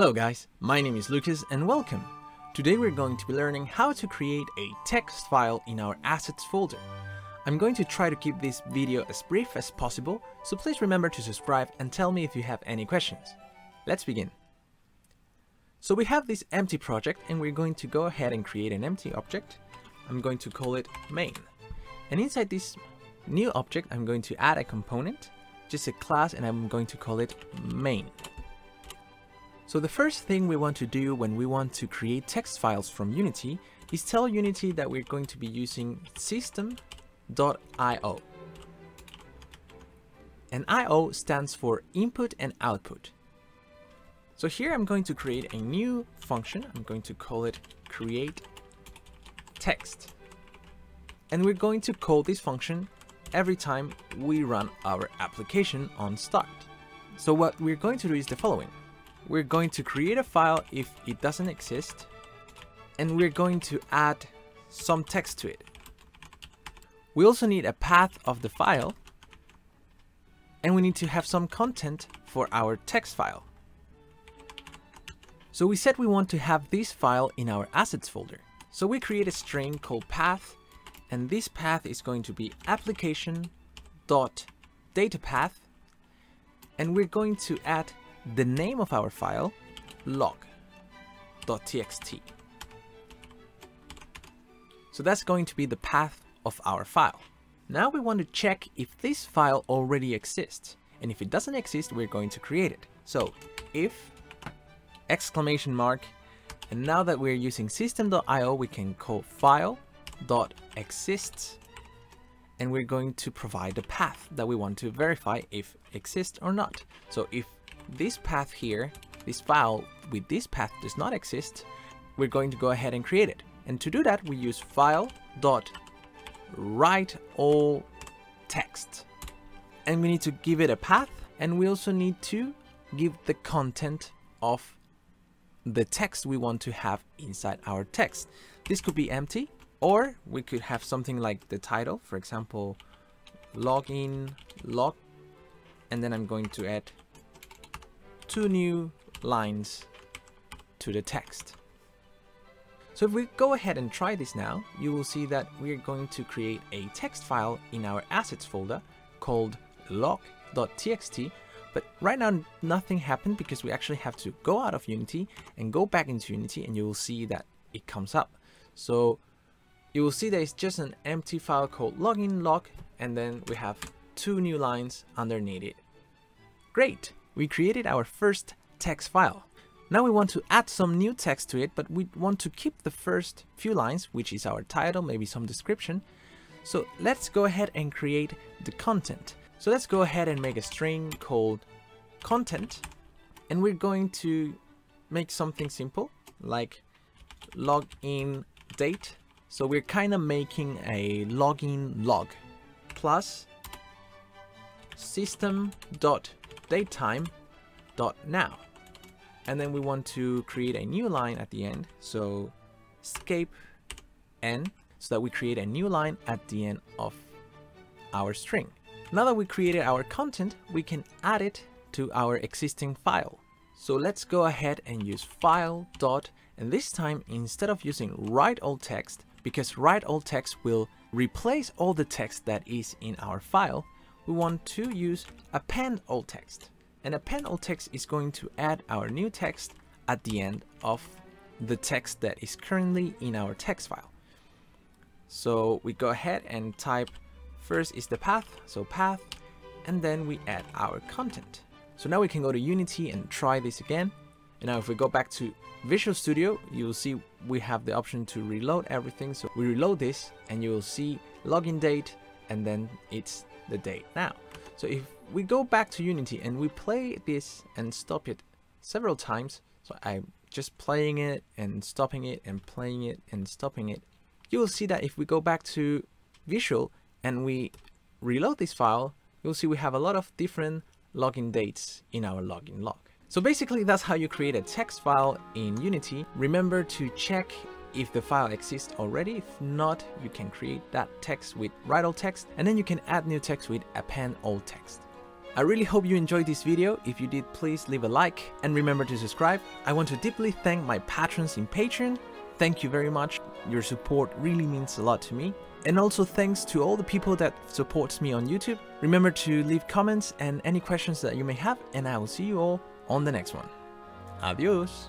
Hello guys, my name is Lucas and welcome! Today we're going to be learning how to create a text file in our assets folder. I'm going to try to keep this video as brief as possible, so please remember to subscribe and tell me if you have any questions. Let's begin. So we have this empty project and we're going to go ahead and create an empty object. I'm going to call it main. And inside this new object, I'm going to add a component, just a class, and I'm going to call it main. So the first thing we want to do when we want to create text files from Unity is tell Unity that we're going to be using System.IO. And IO stands for input and output. So here I'm going to create a new function. I'm going to call it CreateText. And we're going to call this function every time we run our application on start. So what we're going to do is the following. We're going to create a file if it doesn't exist, and we're going to add some text to it. We also need a path of the file, and we need to have some content for our text file. So we said we want to have this file in our assets folder. So we create a string called path, and this path is going to be application.dataPath, and we're going to add the name of our file, log.txt. So that's going to be the path of our file. Now we want to check if this file already exists, and if it doesn't exist, we're going to create it. So if exclamation mark, and now that we're using System.IO, we can call File.exists, and we're going to provide a path that we want to verify if exists or not. So if this path here, this file with this path does not exist, we're going to go ahead and create it. And to do that, we use File.WriteAllText. And we need to give it a path, and we also need to give the content of the text we want to have inside our text. This could be empty, or we could have something like the title, for example, login, log, and then I'm going to add two new lines to the text. So if we go ahead and try this now, you will see that we're going to create a text file in our assets folder called log.txt, but right now nothing happened because we actually have to go out of Unity and go back into Unity, and you will see that it comes up. So you will see that it's just an empty file called login log, and then we have two new lines underneath it. Great! We created our first text file. Now we want to add some new text to it, but we want to keep the first few lines, which is our title, maybe some description. So let's go ahead and create the content. So let's go ahead and make a string called content, and we're going to make something simple like login date. So we're kind of making a login log plus system.DateTime.Now, and then we want to create a new line at the end, so escape n, so that we create a new line at the end of our string. Now that we created our content, we can add it to our existing file. So let's go ahead and use file dot, and this time instead of using WriteAllText, because WriteAllText will replace all the text that is in our file, we want to use AppendAllText. And AppendAllText is going to add our new text at the end of the text that is currently in our text file. So we go ahead and type first is the path, so path, and then we add our content. So now we can go to Unity and try this again. And now if we go back to Visual Studio, you'll see we have the option to reload everything. So we reload this and you will see login date, and then it's the date now. So if we go back to Unity and we play this and stop it several times, so I'm just playing it and stopping it and playing it and stopping it, you will see that if we go back to Visual and we reload this file, you'll see we have a lot of different login dates in our login log. So basically that's how you create a text file in Unity. Remember to check if the file exists already. If not, you can create that text with WriteAllText, and then you can add new text with AppendAllText. I really hope you enjoyed this video. If you did, please leave a like and remember to subscribe. I want to deeply thank my patrons in Patreon. Thank you very much. Your support really means a lot to me. And also thanks to all the people that supports me on YouTube. Remember to leave comments and any questions that you may have, and I will see you all on the next one. Adios.